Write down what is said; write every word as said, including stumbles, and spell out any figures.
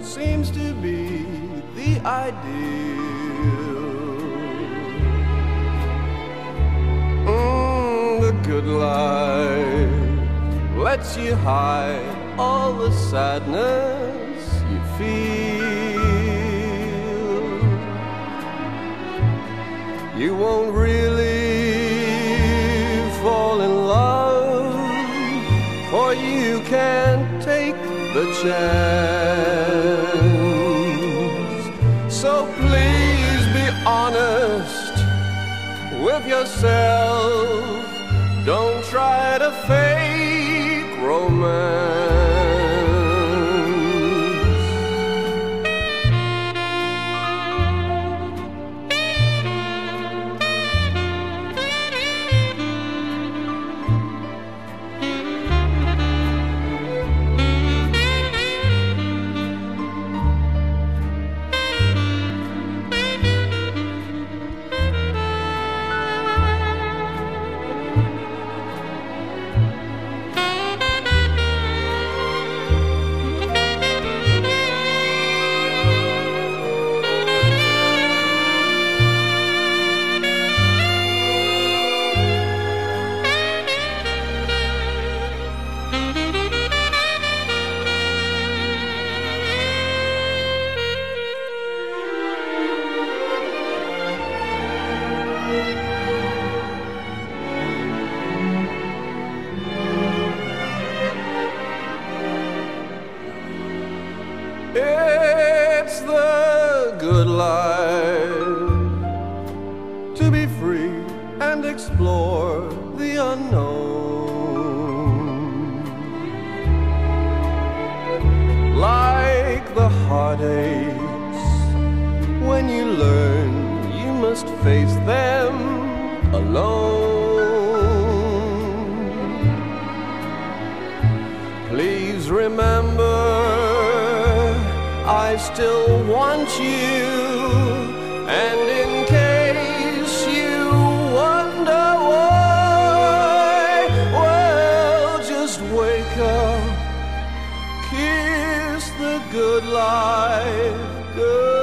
Seems to be the ideal. Mm, the good life lets you hide all the sadness you feel. You won't really fall in love, for you can't take the chance. So please be honest with yourself. Don't try to fake romance. It's the good life to be free and explore the unknown. Like the heartaches, when you learn you must face them alone. Please remember, I still want you, and in case you wonder why, well, just wake up, kiss the good life, good